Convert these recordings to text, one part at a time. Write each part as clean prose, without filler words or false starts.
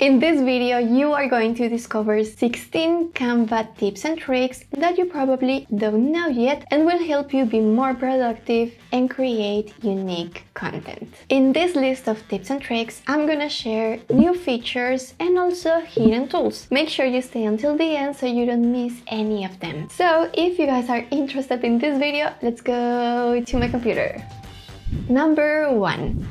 In this video, you are going to discover 16 Canva tips and tricks that you probably don't know yet and will help you be more productive and create unique content. In this list of tips and tricks, I'm gonna share new features and also hidden tools. Make sure you stay until the end so you don't miss any of them. So if you guys are interested in this video, let's go to my computer. Number 1.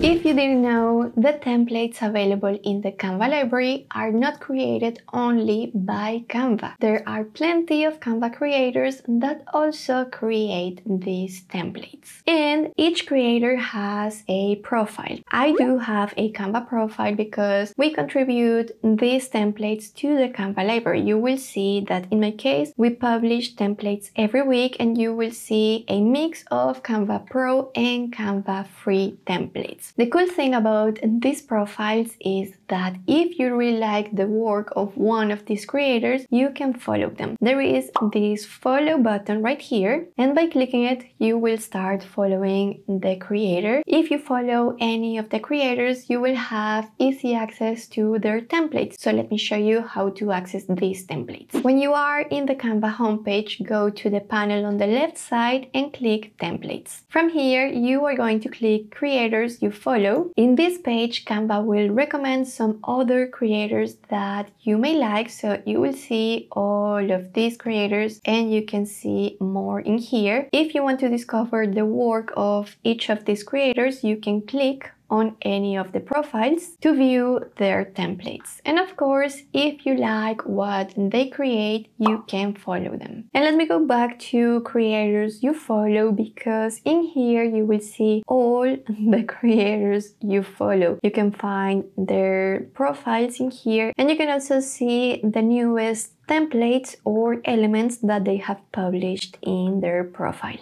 If you didn't know, the templates available in the Canva library are not created only by Canva. There are plenty of Canva creators that also create these templates. And each creator has a profile. I do have a Canva profile because we contribute these templates to the Canva library. You will see that in my case, we publish templates every week and you will see a mix of Canva Pro and Canva Free templates. The cool thing about these profiles is that if you really like the work of one of these creators, you can follow them. There is this follow button right here, and by clicking it, you will start following the creator. If you follow any of the creators, you will have easy access to their templates. So let me show you how to access these templates. When you are in the Canva homepage, go to the panel on the left side and click Templates. From here, you are going to click Creators you follow. In this page, Canva will recommend some other creators that you may like, so you will see all of these creators and you can see more in here. If you want to discover the work of each of these creators, you can click on any of the profiles to view their templates. And of course, if you like what they create, you can follow them. And let me go back to creators you follow, because in here you will see all the creators you follow. You can find their profiles in here, and you can also see the newest templates or elements that they have published in their profile.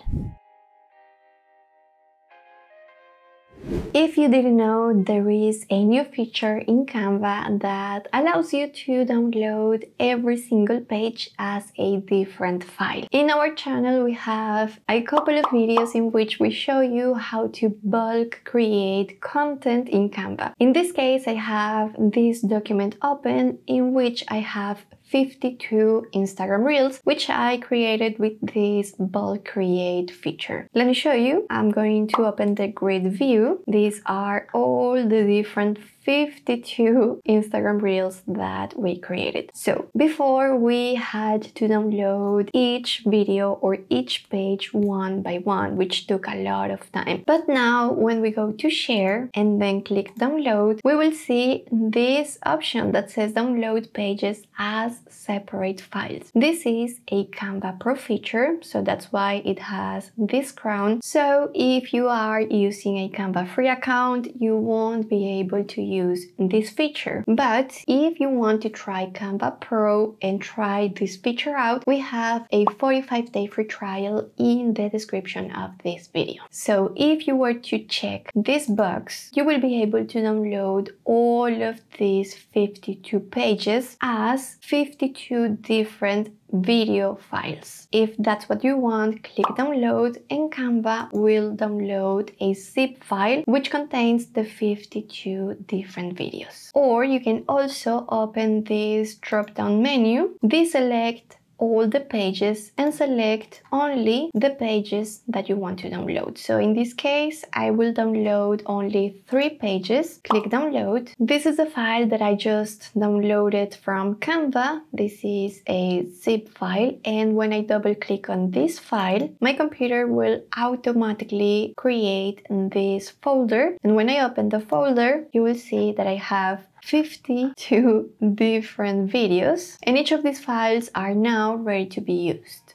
If you didn't know, there is a new feature in Canva that allows you to download every single page as a different file. In our channel, we have a couple of videos in which we show you how to bulk create content in Canva. In this case, I have this document open in which I have 52 Instagram Reels, which I created with this bulk create feature. Let me show you. I'm going to open the grid view. These are all the different 52 Instagram Reels that we created. So before, we had to download each video or each page one by one, which took a lot of time. But now when we go to share and then click download, we will see this option that says download pages as separate files. This is a Canva Pro feature, so that's why it has this crown. So if you are using a Canva free account, you won't be able to use this feature. But if you want to try Canva Pro and try this feature out, we have a 45-day free trial in the description of this video. So if you were to check this box, you will be able to download all of these 52 pages as 52 different video files. If that's what you want, click download and Canva will download a zip file which contains the 52 different videos. Or you can also open this drop-down menu, deselect all the pages and select only the pages that you want to download. So in this case, I will download only 3 pages. Click download. This is the file that I just downloaded from Canva. This is a zip file, and when I double click on this file, my computer will automatically create this folder, and when I open the folder, you will see that I have 52 different videos, and each of these files are now ready to be used.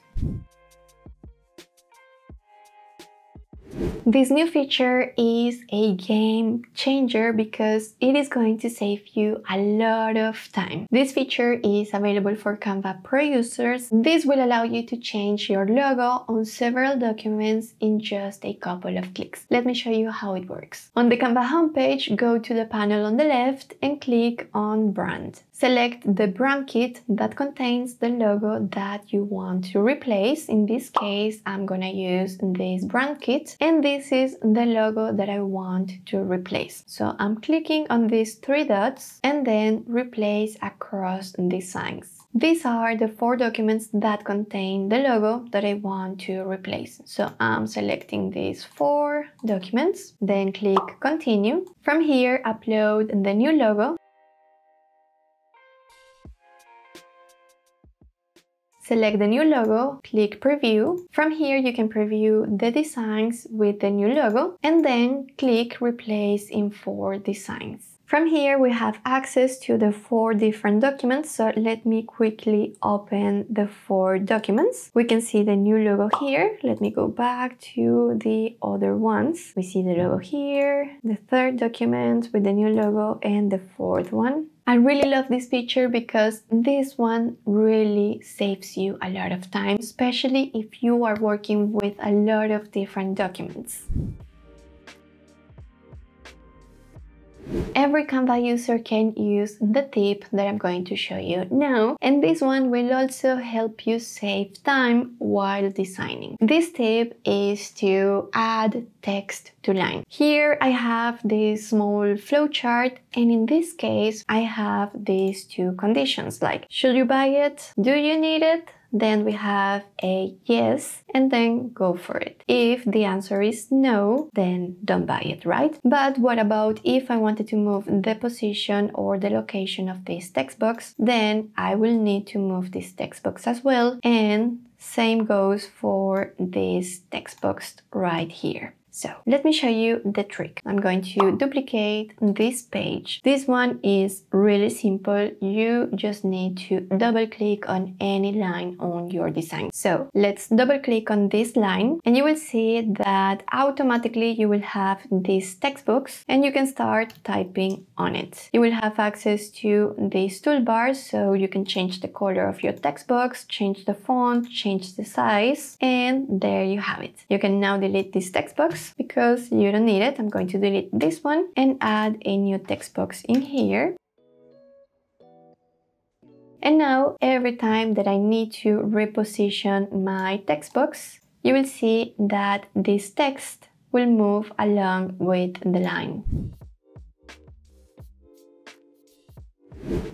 This new feature is a game changer because it is going to save you a lot of time. This feature is available for Canva Pro users. This will allow you to change your logo on several documents in just a couple of clicks. Let me show you how it works. On the Canva homepage, go to the panel on the left and click on Brand. Select the brand kit that contains the logo that you want to replace. In this case, I'm gonna use this brand kit. and this is the logo that I want to replace. So I'm clicking on these three dots and then replace across designs. These are the four documents that contain the logo that I want to replace. So I'm selecting these four documents, then click continue. From here, upload the new logo. Select the new logo, click preview. From here you can preview the designs with the new logo and then click replace in four designs. From here we have access to the four different documents, so let me quickly open the four documents. We can see the new logo here. Let me go back to the other ones. We see the logo here, the third document with the new logo and the fourth one. I really love this feature because this one really saves you a lot of time, especially if you are working with a lot of different documents. Every Canva user can use the tip that I'm going to show you now, and this one will also help you save time while designing. This tip is to add text to line. Here I have this small flowchart, and in this case I have these two conditions, like should you buy it, do you need it? Then we have a yes and then go for it. If the answer is no, then don't buy it, right? But what about if I wanted to move the position or the location of this text box? Then I will need to move this text box as well, and same goes for this text box right here. So let me show you the trick. I'm going to duplicate this page. This one is really simple. You just need to double click on any line on your design. So let's double click on this line and you will see that automatically you will have this text box and you can start typing on it. You will have access to these toolbars, so you can change the color of your text box, change the font, change the size, and there you have it. You can now delete this text box because you don't need it. I'm going to delete this one and add a new text box in here. And now every time that I need to reposition my text box, you will see that this text will move along with the line.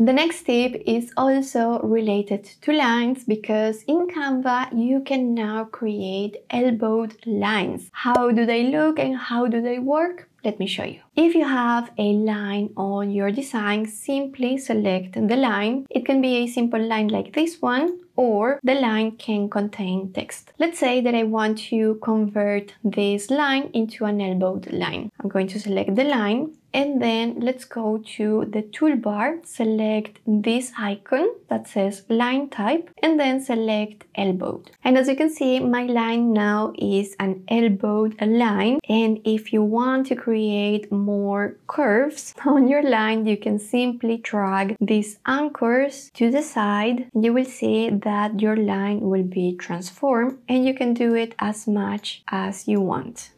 The next tip is also related to lines, because in Canva you can now create elbowed lines. How do they look and how do they work? Let me show you. If you have a line on your design, simply select the line. It can be a simple line like this one, or the line can contain text. Let's say that I want to convert this line into an elbowed line. I'm going to select the line and then let's go to the toolbar, select this icon that says line type and then select elbowed. And as you can see, my line now is an elbowed line, and if you want to create more curves on your line, you can simply drag these anchors to the side. You will see that your line will be transformed and you can do it as much as you want.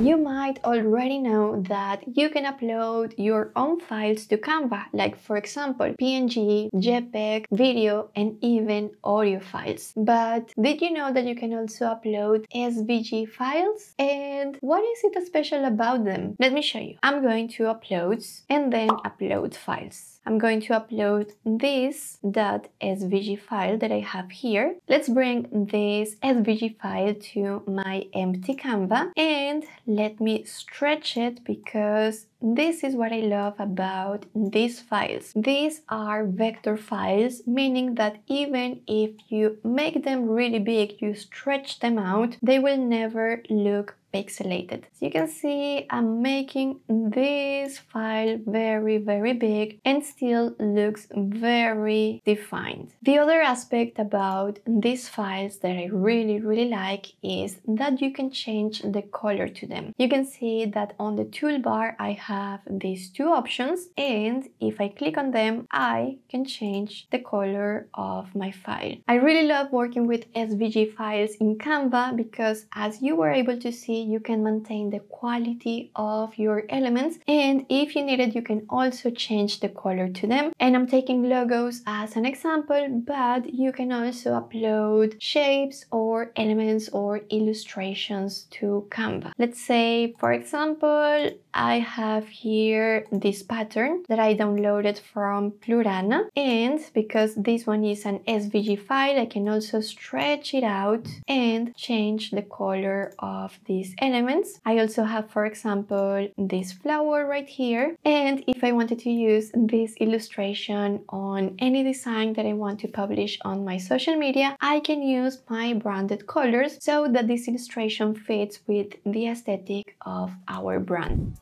You might already know that you can upload your own files to Canva, like for example PNG, JPEG, video and even audio files. But did you know that you can also upload SVG files? And what is it special about them? Let me show you. I'm going to uploads and then upload files. I'm going to upload this .svg file that I have here. Let's bring this SVG file to my empty Canva and let me stretch it, because this is what I love about these files. These are vector files, meaning that even if you make them really big, you stretch them out, they will never look pixelated. So you can see I'm making this file very big and still looks very defined. The other aspect about these files that I really like is that you can change the color to them. You can see that on the toolbar I have these two options, and if I click on them, I can change the color of my file. I really love working with SVG files in Canva because, as you were able to see, you can maintain the quality of your elements, and if you need it, you can also change the color to them. And I'm taking logos as an example, but you can also upload shapes or elements or illustrations to Canva. Let's say, for example, I have here this pattern that I downloaded from Plurana, and because this one is an SVG file, I can also stretch it out and change the color of these elements. I also have, for example, this flower right here, and if I wanted to use this illustration on any design that I want to publish on my social media, I can use my branded colors so that this illustration fits with the aesthetic of our brand.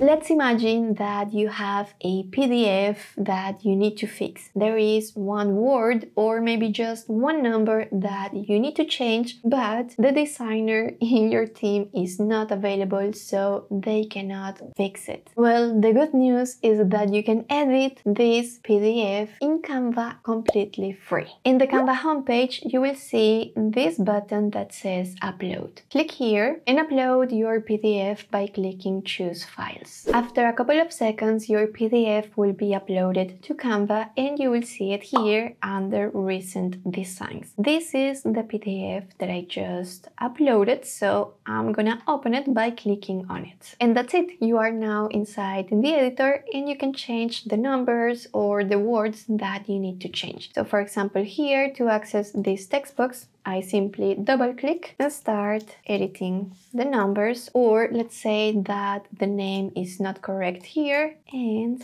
Let's imagine that you have a PDF that you need to fix. There is one word or maybe just one number that you need to change, but the designer in your team is not available, so they cannot fix it. Well, the good news is that you can edit this PDF in Canva completely free. In the Canva homepage, you will see this button that says Upload. Click here and upload your PDF by clicking Choose Files. After a couple of seconds, your PDF will be uploaded to Canva and you will see it here under Recent Designs. This is the PDF that I just uploaded, so I'm gonna open it by clicking on it. And that's it, you are now inside the editor and you can change the numbers or the words that you need to change. So for example, here to access this text box, I simply double click and start editing the numbers, or let's say that the name is not correct here and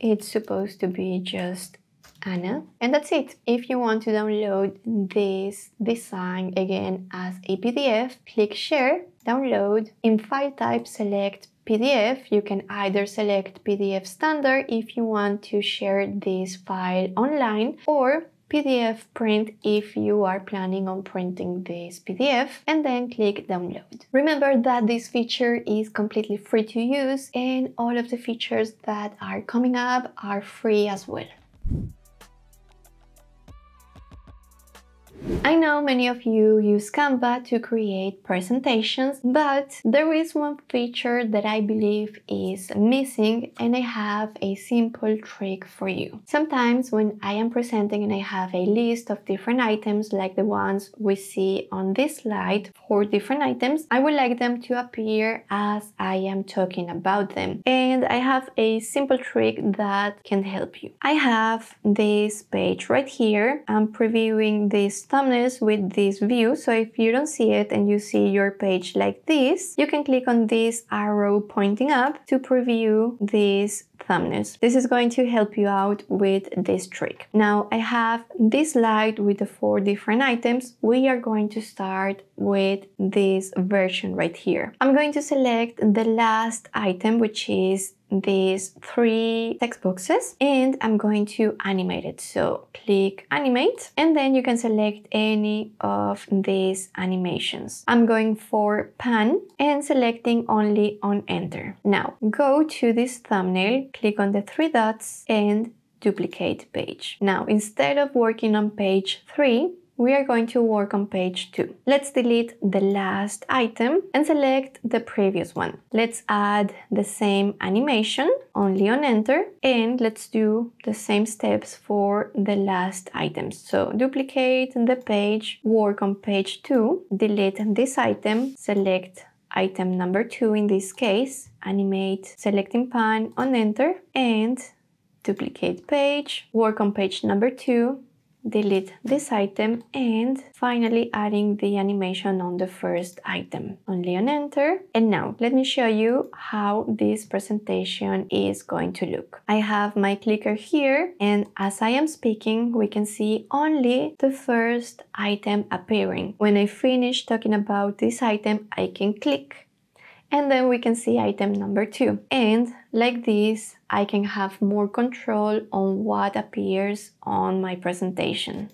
it's supposed to be just Anna. And that's it. If you want to download this design again as a PDF, click Share, Download, in File Type select PDF. You can either select PDF Standard if you want to share this file online, or PDF Print if you are planning on printing this PDF, and then click Download. Remember that this feature is completely free to use, and all of the features that are coming up are free as well. I know many of you use Canva to create presentations, but there is one feature that I believe is missing, and I have a simple trick for you. Sometimes when I am presenting and I have a list of different items like the ones we see on this slide, 4 different items, I would like them to appear as I am talking about them. And I have a simple trick that can help you. I have this page right here. I'm previewing this thumbnails with this view, so if you don't see it and you see your page like this, you can click on this arrow pointing up to preview these thumbnails. This is going to help you out with this trick. Now I have this slide with the 4 different items. We are going to start with this version right here. I'm going to select the last item, which is these 3 text boxes, and I'm going to animate it. So click Animate, and then you can select any of these animations. I'm going for Pan and selecting only on Enter. Now go to this thumbnail, click on the 3 dots and duplicate page. Now instead of working on page 3, we are going to work on page 2. Let's delete the last item and select the previous one. Let's add the same animation, only on Enter, and let's do the same steps for the last items. So duplicate the page, work on page 2, delete this item, select item number 2 in this case, animate, selecting Pan on Enter, and duplicate page, work on page number 2, delete this item, and finally adding the animation on the first item, only on Enter. And now let me show you how this presentation is going to look. I have my clicker here, and as I am speaking, we can see only the first item appearing. When I finish talking about this item, I can click, and then we can see item number 2. And like this, I can have more control on what appears on my presentation.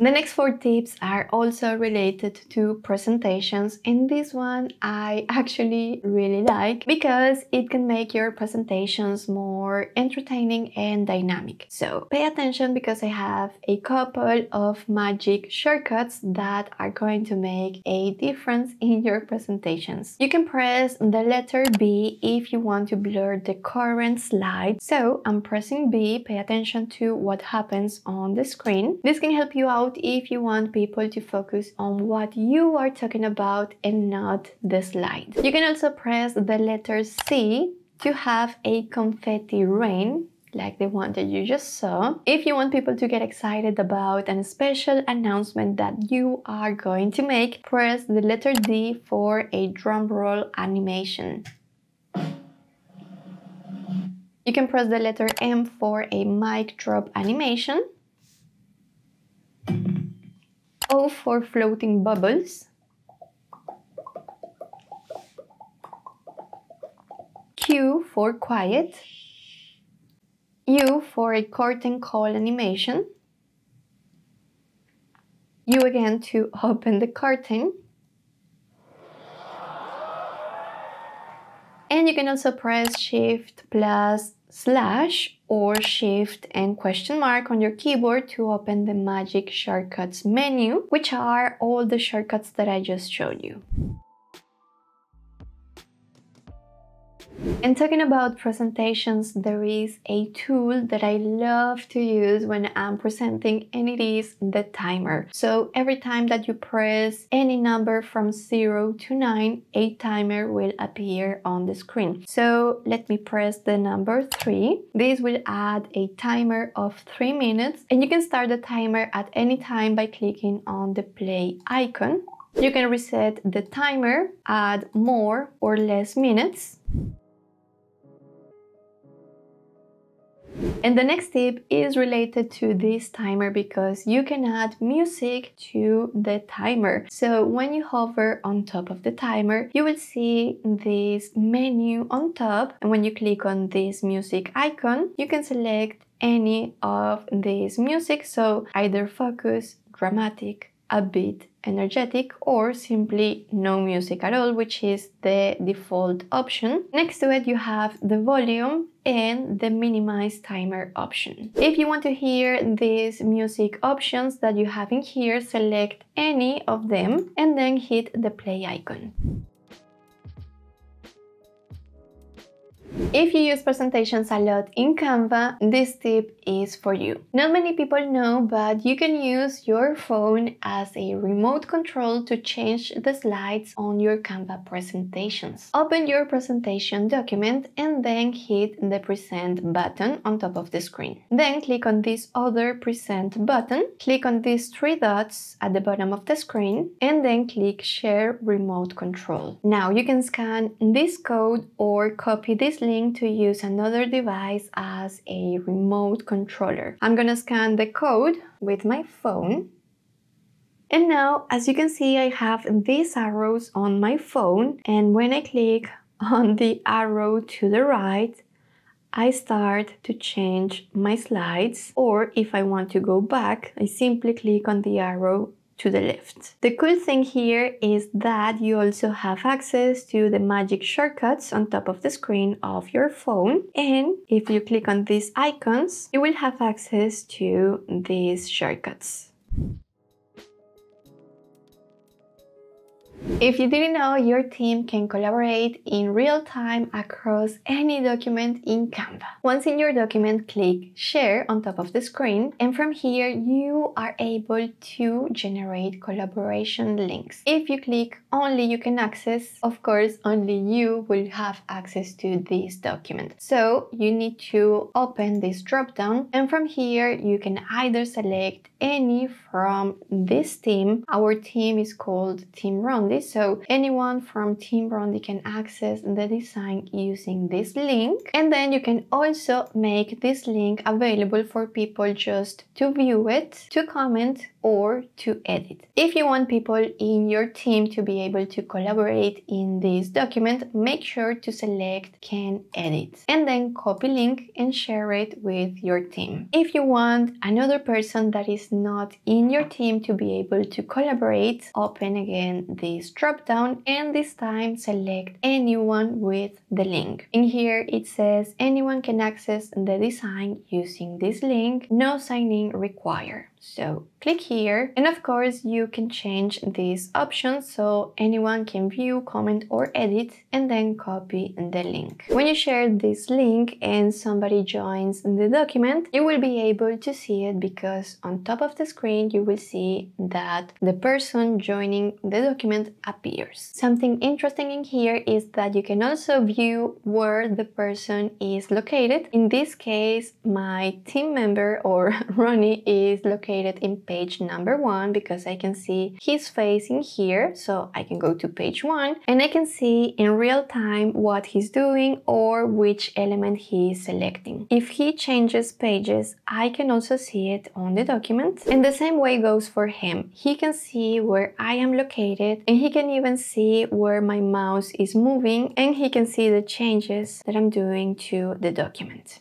The next 4 tips are also related to presentations, and this one I actually really like because it can make your presentations more entertaining and dynamic. So pay attention because I have a couple of magic shortcuts that are going to make a difference in your presentations. You can press the letter B if you want to blur the current slide. So I'm pressing B, pay attention to what happens on the screen. This can help you out if you want people to focus on what you are talking about and not the slide. You can also press the letter C to have a confetti rain like the one that you just saw, if you want people to get excited about a special announcement that you are going to make. Press the letter D for a drum roll animation. You can press the letter M for a mic drop animation, O for floating bubbles, Q for quiet, U for a curtain call animation, U again to open the curtain, and you can also press Shift+/ or Shift and question mark on your keyboard to open the magic shortcuts menu, which are all the shortcuts that I just showed you. And talking about presentations, there is a tool that I love to use when I'm presenting, and it is the timer. So every time that you press any number from 0 to 9, a timer will appear on the screen. So let me press the number 3. This will add a timer of 3 minutes, and you can start the timer at any time by clicking on the play icon. You can reset the timer, add more or less minutes. And the next tip is related to this timer because you can add music to the timer. So when you hover on top of the timer, you will see this menu on top, and when you click on this music icon, you can select any of these music, so either focus, dramatic, upbeat, energetic, or simply no music at all, which is the default option. Next to it you have the volume and the minimize timer option. If you want to hear these music options that you have in here, select any of them and then hit the play icon. If you use presentations a lot in Canva, this tip is for you. Not many people know, but you can use your phone as a remote control to change the slides on your Canva presentations. Open your presentation document and then hit the Present button on top of the screen. Then click on this other Present button, click on these 3 dots at the bottom of the screen, and then click Share Remote Control. Now you can scan this code or copy this link to use another device as a remote controller. I'm gonna scan the code with my phone. And now, as you can see, I have these arrows on my phone, and when I click on the arrow to the right, I start to change my slides, or if I want to go back, I simply click on the arrow to the left. The cool thing here is that you also have access to the magic shortcuts on top of the screen of your phone, and if you click on these icons, you will have access to these shortcuts. If you didn't know, your team can collaborate in real time across any document in Canva. Once in your document, click Share on top of the screen, and from here you are able to generate collaboration links. If you click Only you can access, of course only you will have access to this document. So you need to open this drop down, and from here you can either select any from this team. Our team is called Team Roundy, so anyone from Team Brandy can access the design using this link, and then you can also make this link available for people just to view it, to comment, or to edit. If you want people in your team to be able to collaborate in this document, make sure to select Can Edit and then copy link and share it with your team. If you want another person that is not in your team to be able to collaborate, open again this drop down and this time select anyone with the link. In here it says anyone can access the design using this link, no sign-in required. So click here, and of course you can change these options so anyone can view, comment or edit, and then copy the link. When you share this link and somebody joins the document, you will be able to see it because on top of the screen you will see that the person joining the document appears. Something interesting in here is that you can also view where the person is located. In this case, my team member or Ronnie is located in page number 1 because I can see his face in here, so I can go to page 1 and I can see in real time what he's doing or which element he is selecting. If he changes pages, I can also see it on the document, and the same way goes for him. He can see where I am located, and he can even see where my mouse is moving, and he can see the changes that I'm doing to the document.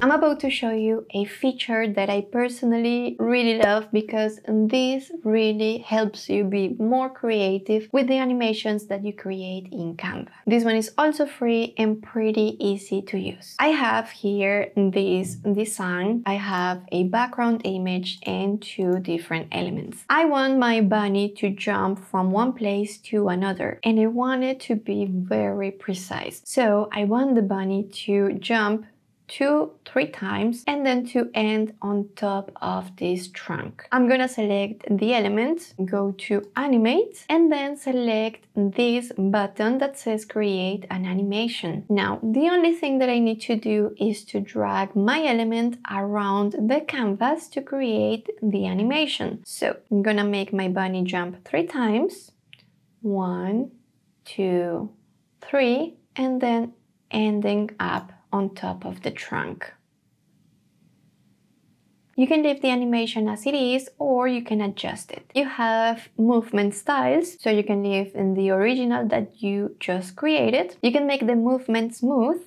I'm about to show you a feature that I personally really love because this really helps you be more creative with the animations that you create in Canva. This one is also free and pretty easy to use. I have here this design. I have a background image and 2 different elements. I want my bunny to jump from one place to another, and I want it to be very precise. So I want the bunny to jump 2-3 times and then to end on top of this trunk. I'm gonna select the element, go to animate, and then select this button that says create an animation. Now the only thing that I need to do is to drag my element around the canvas to create the animation. So I'm gonna make my bunny jump 3 times, 1, 2, 3, and then ending up on top of the trunk. You can leave the animation as it is, or you can adjust it. You have movement styles, so you can leave in the original that you just created. You can make the movement smooth,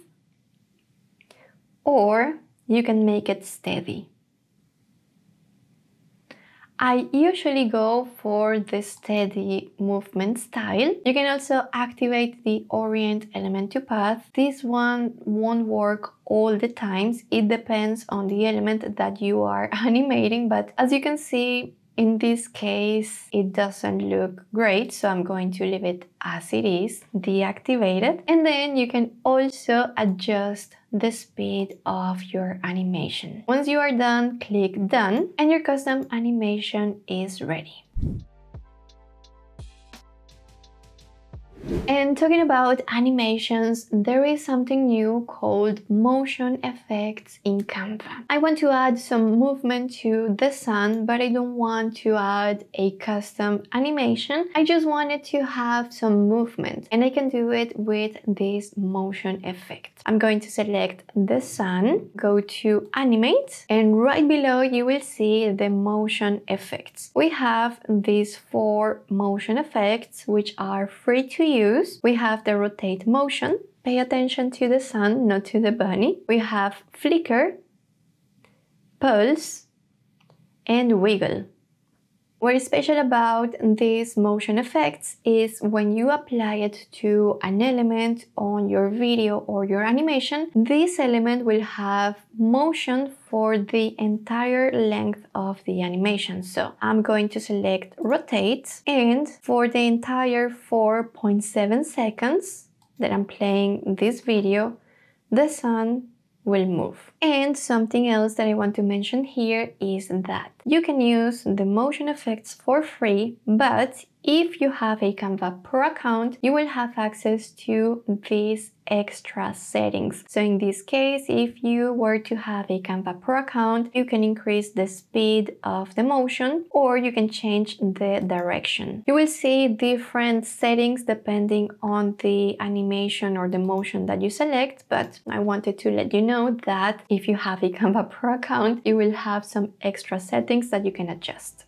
or you can make it steady. I usually go for the steady movement style. You can also activate the orient element to path. This one won't work all the times. It depends on the element that you are animating, but as you can see, in this case, it doesn't look great, so I'm going to leave it as it is, deactivated. And then you can also adjust the speed of your animation. Once you are done, click done, and your custom animation is ready. And talking about animations, there is something new called motion effects in Canva. I want to add some movement to the sun, but I don't want to add a custom animation. I just wanted to have some movement, and I can do it with this motion effect. I'm going to select the sun, go to animate, and right below you will see the motion effects. We have these 4 motion effects, which are free to use. We have the rotate motion, pay attention to the sun, not to the bunny. We have flicker, pulse, and wiggle. What is special about these motion effects is when you apply it to an element on your video or your animation, this element will have motion for the entire length of the animation. So I'm going to select rotate, and for the entire 4.7 seconds that I'm playing this video, the sun will move. And something else that I want to mention here is that you can use the motion effects for free, but if you have a Canva Pro account, you will have access to these extra settings. So in this case, if you were to have a Canva Pro account, you can increase the speed of the motion, or you can change the direction. You will see different settings depending on the animation or the motion that you select, but I wanted to let you know that if you have a Canva Pro account, you will have some extra settings that you can adjust.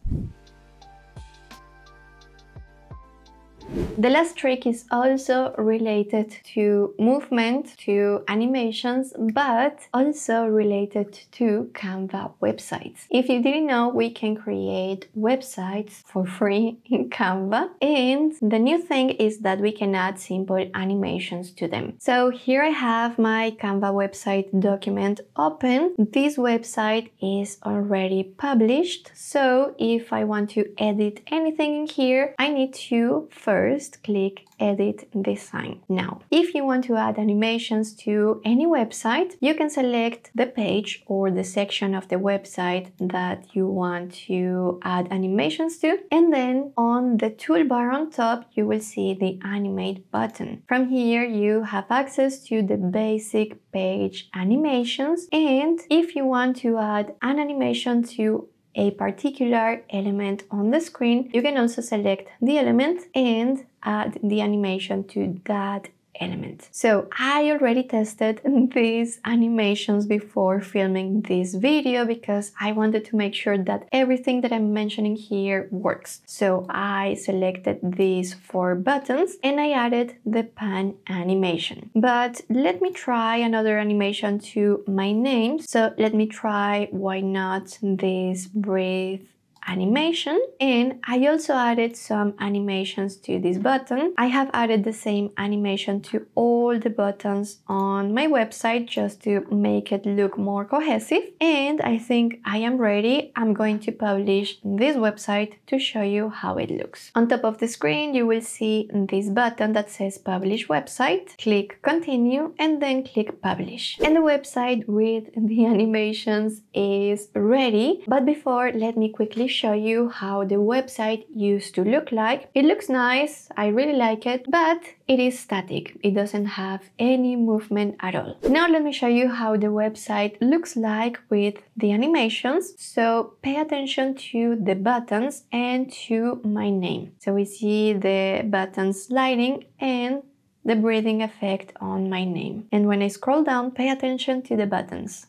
The last trick is also related to movement, to animations, but also related to Canva websites. If you didn't know, we can create websites for free in Canva, and the new thing is that we can add simple animations to them. So here I have my Canva website document open. This website is already published, so if I want to edit anything in here, I need to first click edit design. Now, if you want to add animations to any website, you can select the page or the section of the website that you want to add animations to, and then on the toolbar on top you will see the animate button. From here you have access to the basic page animations, and if you want to add an animation to a particular element on the screen, you can also select the element and add the animation to that element. So I already tested these animations before filming this video because I wanted to make sure that everything that I'm mentioning here works. So I selected these four buttons and I added the pan animation. But let me try another animation to my name. So let me try, why not, this breathe animation, and I also added some animations to this button. I have added the same animation to all the buttons on my website just to make it look more cohesive, and I think I am ready. I'm going to publish this website to show you how it looks. On top of the screen you will see this button that says publish website. Click continue and then click publish, and the website with the animations is ready. But before, let me quickly show you how the website used to look like. It looks nice, I really like it, but it is static. It doesn't have any movement at all. Now let me show you how the website looks like with the animations. So pay attention to the buttons and to my name. So we see the button sliding and the breathing effect on my name. And when I scroll down, pay attention to the buttons.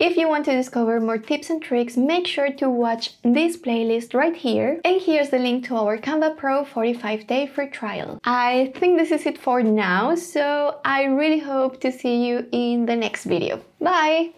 If you want to discover more tips and tricks, make sure to watch this playlist right here. And here's the link to our Canva Pro 45-day free trial. I think this is it for now, so I really hope to see you in the next video. Bye!